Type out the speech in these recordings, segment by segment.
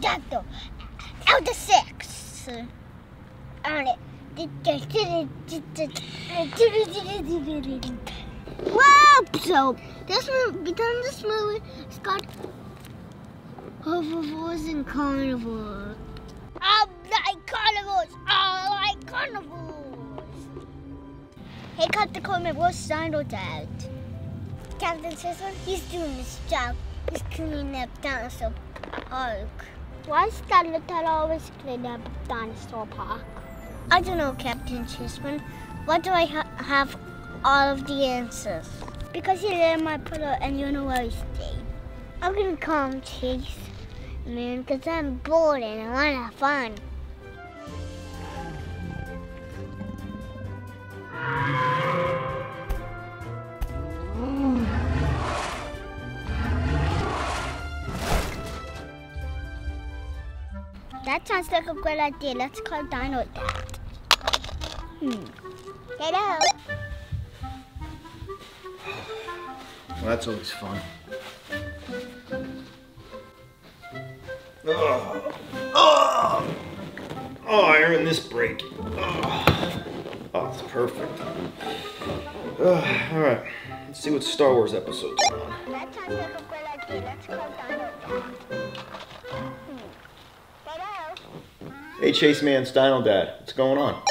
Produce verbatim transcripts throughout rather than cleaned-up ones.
Dino. Out the six. On it. Wow! So this one becomes this movie. It's called Herbivores and Carnivores. I like carnivores. I like carnivores. Hey, Captain Chase-man, Dino Dad. Captain Chase-man, he's doing his job. He's cleaning up dinosaur park. Why is Dino Dad always cleaning up dinosaur park? I don't know, Captain Chase-man. Why do I ha have all of the answers? Because he lit my pillow and you know where he stayed. I'm gonna call him Chase-man because I'm bored and I wanna have fun. That sounds like a great idea. Let's call Dino Dad. Hmm. Hello. Well, that's always fun. Oh, oh, oh I earned this break. Oh, oh it's perfect. Oh, all right, let's see what Star Wars episodes are on. That sounds like a great idea. Let's call Dino Dad. Hey Chase-man, it's Dino Dad. What's going on?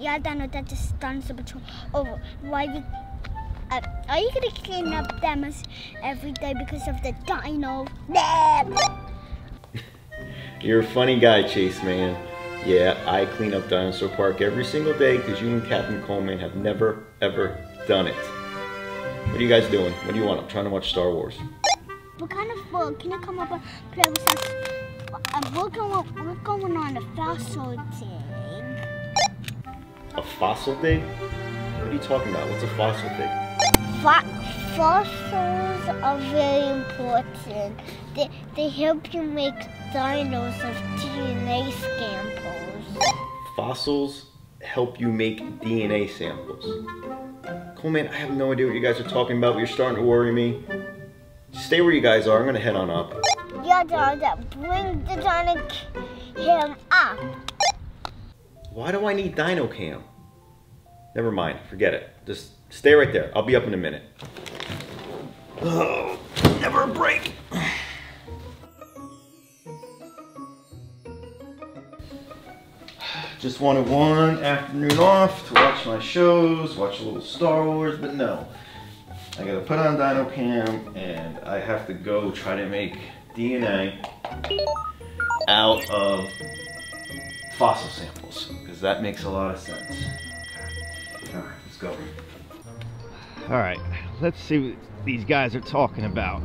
Yeah, Dino Dad, this is Dinosaur Patrol. Oh, why are you, uh, are you gonna clean up them every day because of the dino? You're a funny guy, Chase-man. Yeah, I clean up Dinosaur Park every single day because you and Captain Coleman have never, ever done it. What are you guys doing? What do you want? I'm trying to watch Star Wars. We're kind of full. Can you come up and play with us? We're going, we're going on a fossil dig. A fossil dig? What are you talking about? What's a fossil dig? Fo fossils are very important. They, they help you make dinos of D N A samples. Fossils help you make D N A samples. Cool, man, I have no idea what you guys are talking about, but you're starting to worry me. Just stay where you guys are. I'm going to head on up. Yeah, Dino Dad, bring the Dino Cam up. Why do I need Dino Cam? Never mind, forget it. Just stay right there. I'll be up in a minute. Oh, never a break. Just wanted one afternoon off to watch my shows, watch a little Star Wars, but no. I gotta put on Dino Cam and I have to go try to make D N A out of fossil samples, because that makes a lot of sense. All right, let's go. All right, let's see what these guys are talking about.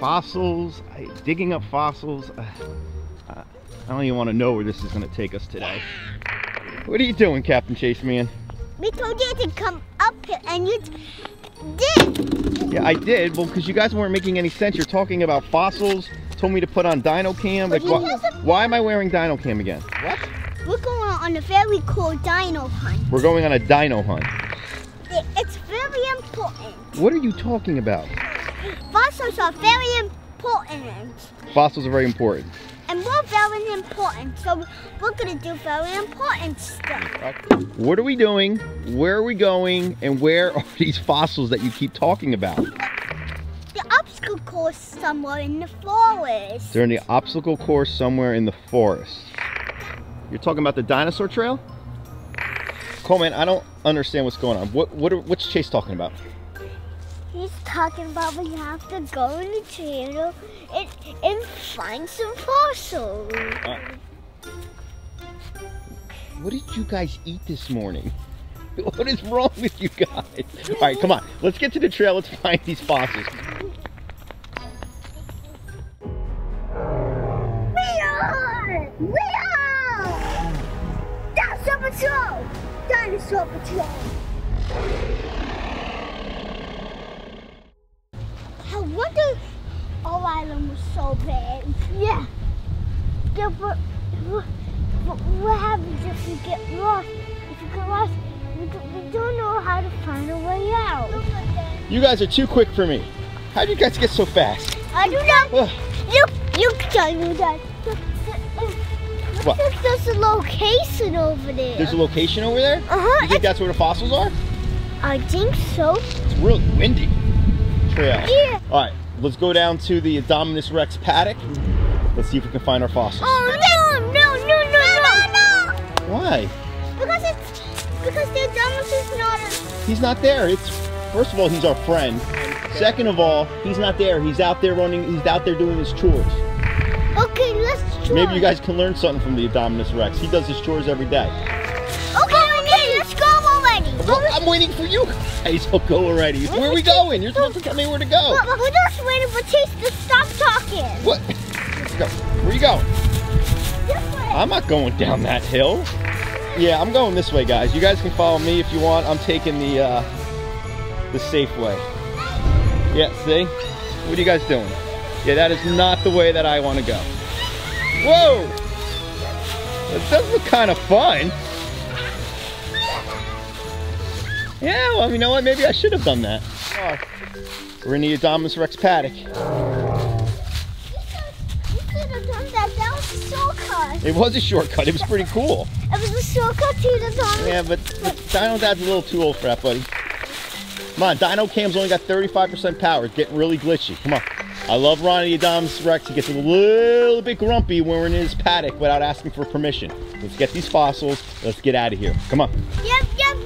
Fossils, digging up fossils. I don't even want to know where this is going to take us today. What are you doing, Captain Chase-man? We told you to come up here and you did. Yeah, I did. Well, because you guys weren't making any sense. You're talking about fossils. Told me to put on Dino Cam. Like, why, why am I wearing Dino Cam again? What? We're going on a very cool dino hunt. We're going on a dino hunt. It's very important. What are you talking about? Fossils are very important. Fossils are very important. And we're very important, so we're gonna do very important stuff. What are we doing? Where are we going? And where are these fossils that you keep talking about? The obstacle course somewhere in the forest. They're in the obstacle course somewhere in the forest. You're talking about the dinosaur trail? Coleman, I don't understand what's going on. What, what are, what's Chase talking about? He's talking about we have to go in the trail and, and find some fossils. Uh, what did you guys eat this morning? What is wrong with you guys? All right, come on. Let's get to the trail. Let's find these fossils. We are! We are! Dinosaur Patrol! Dinosaur Patrol! I wonder our island was so bad. Yeah. yeah but, but, but what happens if we get lost? If we get lost, we, we don't know how to find a way out. You guys are too quick for me. How do you guys get so fast? I do not. Ugh. You You tell me that. What? Looks like there's a location over there. There's a location over there? Uh-huh. You think that's where the fossils are? I think so. It's really windy. Trail. Yeah. All right, let's go down to the Indominus Rex paddock. Let's see if we can find our fossils. Oh, no, no, no, no, no, no, no. Why? Because it's, because the Indominus is not a... He's not there. It's, first of all, he's our friend. Second of all, he's not there. He's out there running, he's out there doing his chores. Okay, let's try. Maybe you guys can learn something from the Indominus Rex. He does his chores every day. Okay, okay, let's go already. Well, I'm waiting for you guys. Oh, go already. Where are we going? You're supposed to tell me where to go. But we're just waiting for Chase to stop talking. What? Let's go. Where you going? This way. I'm not going down that hill. Yeah, I'm going this way, guys. You guys can follow me if you want. I'm taking the, uh, the safe way. Yeah, see? What are you guys doing? Yeah, that is not the way that I want to go. Whoa! That does look kind of fun. Yeah, well, you know what? Maybe I should have done that. Oh, we're in the Indominus Rex paddock. You should have done that. That was a shortcut. It was a shortcut. It was pretty cool. It was a shortcut to the Indominus. Yeah, but, but Dino Dad's a little too old for that, buddy. Come on, Dino Cam's only got thirty-five percent power. It's getting really glitchy. Come on. I love Ronnie Indominus Rex. He gets a little bit grumpy when we're in his paddock without asking for permission. Let's get these fossils. Let's get out of here. Come on. Yep, yep.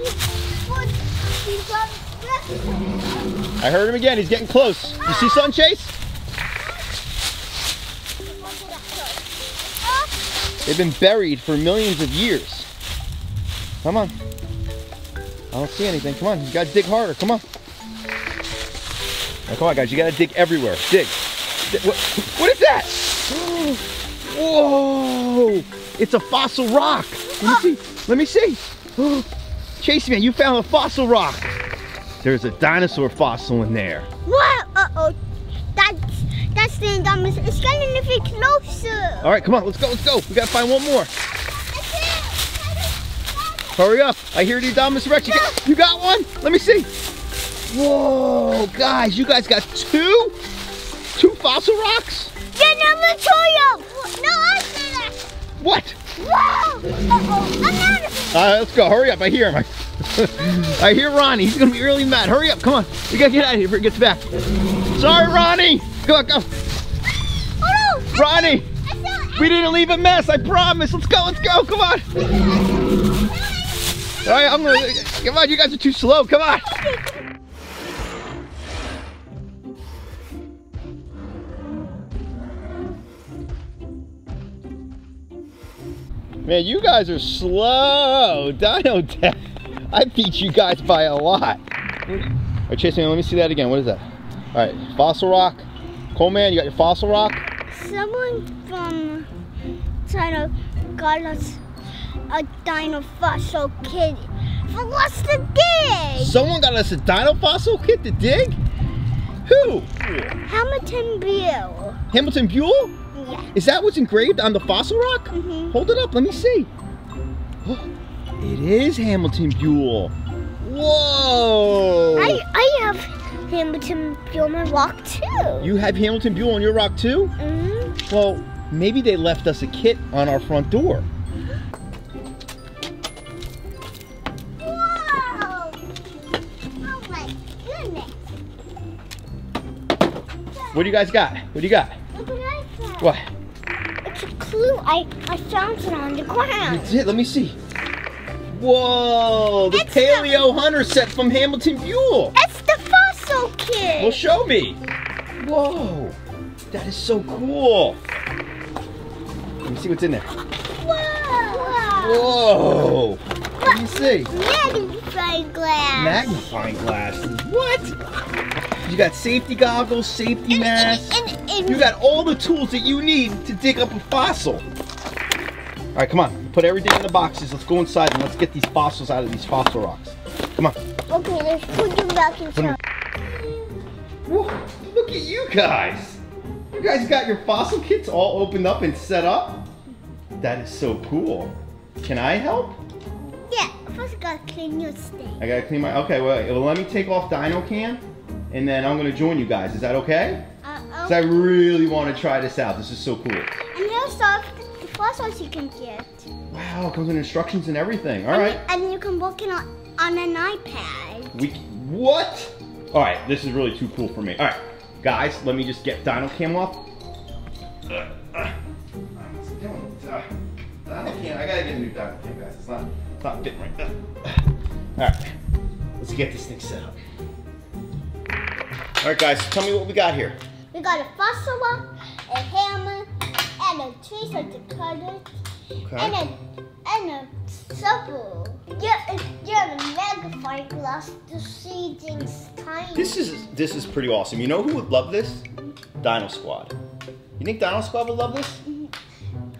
I heard him again. He's getting close. You see something, Chase? They've been buried for millions of years. Come on. I don't see anything. Come on. You got to dig harder. Come on. Now, come on, guys, you gotta dig everywhere. Dig. dig. What, what is that? Whoa! It's a fossil rock. Let me see. Let me see. Chase-man, you found a fossil rock. There's a dinosaur fossil in there. What? Uh oh. That's that's the Indominus. It's getting a bit closer. All right, come on. Let's go. Let's go. We gotta find one more. Hurry up! I hear the Indominus Rex. You got, you got one? Let me see. Whoa, guys, you guys got two? Two fossil rocks? Yeah, number two. No, I said that. What? Whoa! Uh-oh, I'm out of here. All right, let's go. Hurry up. I hear him. I hear Ronnie. He's going to be really mad. Hurry up. Come on. We got to get out of here before he gets back. Sorry, Ronnie. Go on, go. Oh, no. Ronnie, I saw, I saw, we didn't leave a mess. I promise. Let's go. Let's go. Come on. All right, I'm going to. Come on. You guys are too slow. Come on. Man, you guys are slow. Dino Dad, I beat you guys by a lot. All right, Chase-man, let me see that again. What is that? All right, fossil rock. Coleman, you got your fossil rock? Someone from China got us a dino fossil kit for us to dig. Someone got us a dino fossil kit to dig? Who? HamiltonBuhl. HamiltonBuhl? Yeah. Is that what's engraved on the fossil rock? Mm-hmm. Hold it up, let me see. It is HamiltonBuhl. Whoa! I, I have HamiltonBuhl on my rock too. You have HamiltonBuhl on your rock too? Mm-hmm. Well, maybe they left us a kit on our front door. Whoa! Oh my goodness. What do you guys got? What do you got? What? It's a clue. I, I found it on the ground. You did? Let me see. Whoa! The it's Paleo the, Hunter set from HamiltonBuhl. It's the fossil kit. Well, show me. Whoa! That is so cool. Let me see what's in there. Whoa! Whoa! What do you see? Magnifying glass. Magnifying glass. What? You got safety goggles, safety and, masks. And, and, You got all the tools that you need to dig up a fossil. All right, come on. Put everything in the boxes. Let's go inside and let's get these fossils out of these fossil rocks. Come on. Okay, let's put them back inside. Whoa, look at you guys. You guys got your fossil kits all opened up and set up? That is so cool. Can I help? Yeah, first I gotta clean your thing. I gotta clean my, okay, well, well, let me take off Dino Cam and then I'm gonna join you guys. Is that okay? Uh-oh. Because I really want to try this out. This is so cool. And there's stuff, the fossils you can get. Wow, it comes with instructions and everything. All and right. You, and you can book it on, on an iPad. We what? All right, this is really too cool for me. All right, guys, let me just get DinoCam off. Uh, uh, what's it doing? Uh, DinoCam. I gotta get a new DinoCam, guys. It's not, it's not fitting right. Uh, all right, let's get this thing set up. All right, guys, tell me what we got here. We got a fossil, a hammer, and a tree so to cut it, okay. and a and a shovel. You you have a magnifying glass to see things tiny. This is this is pretty awesome. You know who would love this? Dino Squad. You think Dino Squad would love this?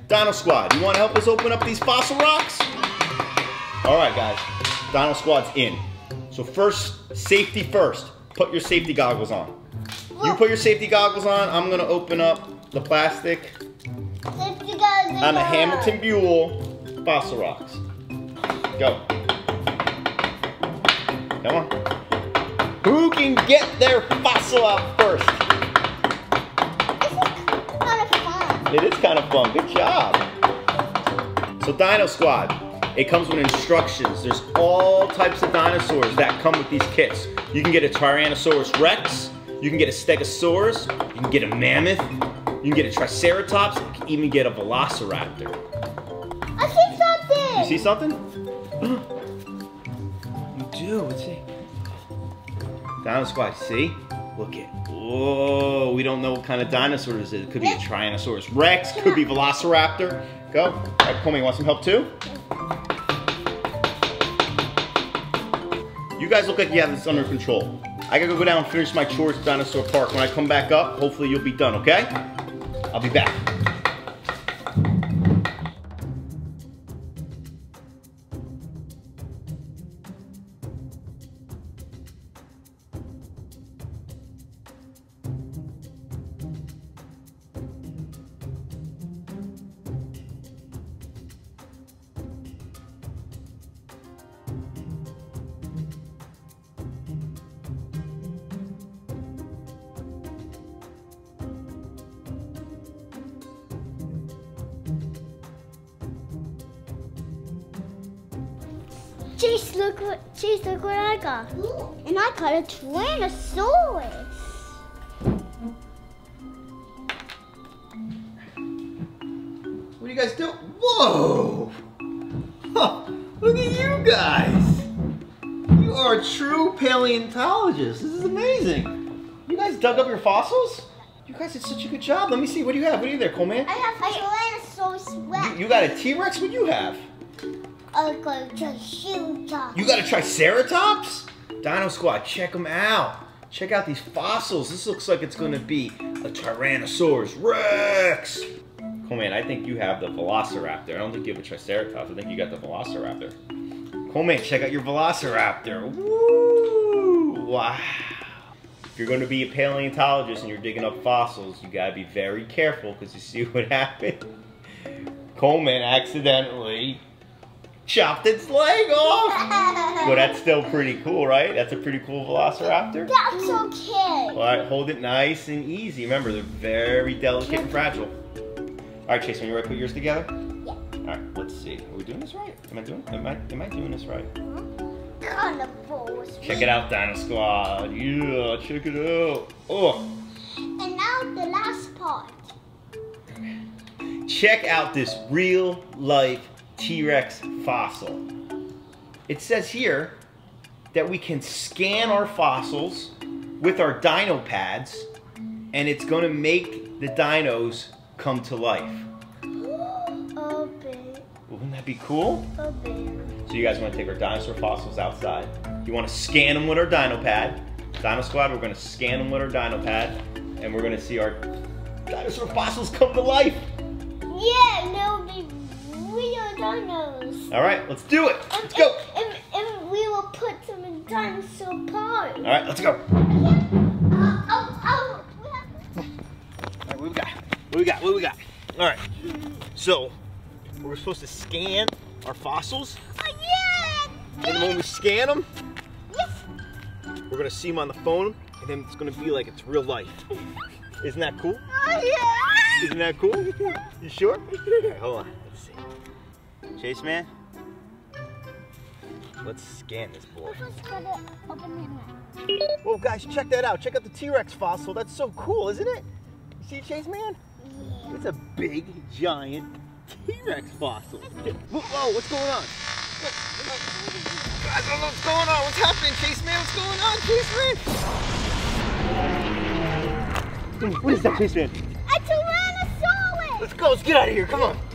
Dino Squad, you want to help us open up these fossil rocks? All right, guys, Dino Squad's in. So first, safety first. Put your safety goggles on. You put your safety goggles on. I'm gonna open up the plastic safety goggles on the HamiltonBuhl fossil rocks. Go. Come on. Who can get their fossil out first? This is kind of fun. It is kind of fun. Good job. So Dino Squad, it comes with instructions. There's all types of dinosaurs that come with these kits. You can get a Tyrannosaurus Rex. You can get a Stegosaurus, you can get a mammoth, you can get a Triceratops, you can even get a Velociraptor. I see something! You see something? You do, let's see. Dino Squad, see? Look at, whoa, we don't know what kind of dinosaur this is. It could be a Tyrannosaurus Rex, could be Velociraptor. Go, all right, Comey, you want some help too? You guys look like you have this under control. I gotta go down and finish my chores at Dinosaur Park. When I come back up, hopefully you'll be done, okay? I'll be back. Chase, look what Chase, look what I got. Ooh. And I got a Tyrannosaurus. What do you guys do? Whoa! Huh, look at you guys! You are true paleontologists. This is amazing. You guys dug up your fossils? You guys did such a good job. Let me see. What do you have? What do you have there, Cole man? I have a Tyrannosaurus Rex. You, you got a T-Rex? What do you have? I got a Triceratops. You got a Triceratops? Dino Squad, check them out. Check out these fossils. This looks like it's gonna be a Tyrannosaurus Rex. Coleman, I think you have the Velociraptor. I don't think you have a Triceratops. I think you got the Velociraptor. Coleman, check out your Velociraptor. Woo! Wow. If you're gonna be a paleontologist and you're digging up fossils, you gotta be very careful because you see what happened. Coleman accidentally chopped its leg off. Well, that's still pretty cool, right? That's a pretty cool Velociraptor. That's okay. All right, hold it nice and easy. Remember, they're very delicate and fragile. All right, Chase, are you ready to put yours together? Yeah. All right, let's see. Are we doing this right? Am I doing? Am I? Am I doing this right? Carnivores. Check it out, Dino Squad. Yeah, check it out. Oh. And now the last part. Check out this real life T-Rex fossil. It says here that we can scan our fossils with our dino pads and it's going to make the dinos come to life. Oh, babe. Wouldn't that be cool? Oh, babe. So you guys want to take our dinosaur fossils outside. You want to scan them with our dino pad. Dino Squad, we're going to scan them with our dino pad and we're going to see our dinosaur fossils come to life. Yeah, and that would be real dinos. All right, let's do it. Let's and, go. And, and we will put them in Dinosaur Park. All right, let's go. Uh, oh, oh. All right, what do we got? What do we got? What do we got? All right. So we're supposed to scan our fossils. Oh yeah. And when we scan them, yes, we're gonna see them on the phone, and then it's gonna be like it's real life. Isn't that cool? Oh, yeah. Isn't that cool? You sure? All right, hold on. Let's see. Chase man, let's scan this boy. Whoa, guys, check that out. Check out the T-Rex fossil. That's so cool, isn't it? You see, Chase man? Yeah. It's a big, giant T-Rex fossil. Whoa, whoa, what's going on? I don't know what's going on. What's happening, Chase man? What's going on, Chase man? What is that, Chase man? A Tyrannosaurus! Let's go. Let's get out of here. Come on.